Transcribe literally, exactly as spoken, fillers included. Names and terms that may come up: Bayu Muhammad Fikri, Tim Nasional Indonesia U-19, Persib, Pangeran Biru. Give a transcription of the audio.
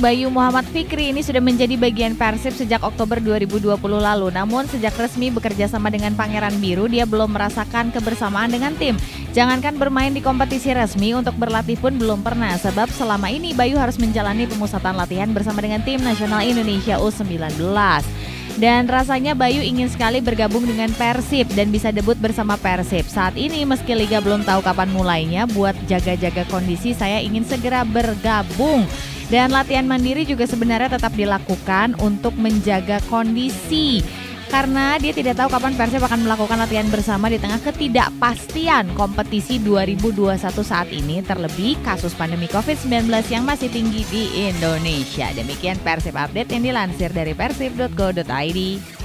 Bayu Muhammad Fikri ini sudah menjadi bagian Persib sejak Oktober dua ribu dua puluh lalu. Namun sejak resmi bekerja sama dengan Pangeran Biru, dia belum merasakan kebersamaan dengan tim. Jangankan bermain di kompetisi resmi, untuk berlatih pun belum pernah. Sebab selama ini Bayu harus menjalani pemusatan latihan bersama dengan Tim Nasional Indonesia U sembilan belas. Dan rasanya Bayu ingin sekali bergabung dengan Persib dan bisa debut bersama Persib. Saat ini meski liga belum tahu kapan mulainya, buat jaga-jaga kondisi saya ingin segera bergabung. Dan latihan mandiri juga sebenarnya tetap dilakukan untuk menjaga kondisi. Karena dia tidak tahu kapan Persib akan melakukan latihan bersama di tengah ketidakpastian kompetisi dua ribu dua puluh satu saat ini, terlebih kasus pandemi covid sembilan belas yang masih tinggi di Indonesia. Demikian Persib Update yang dilansir dari persib dot co dot i d.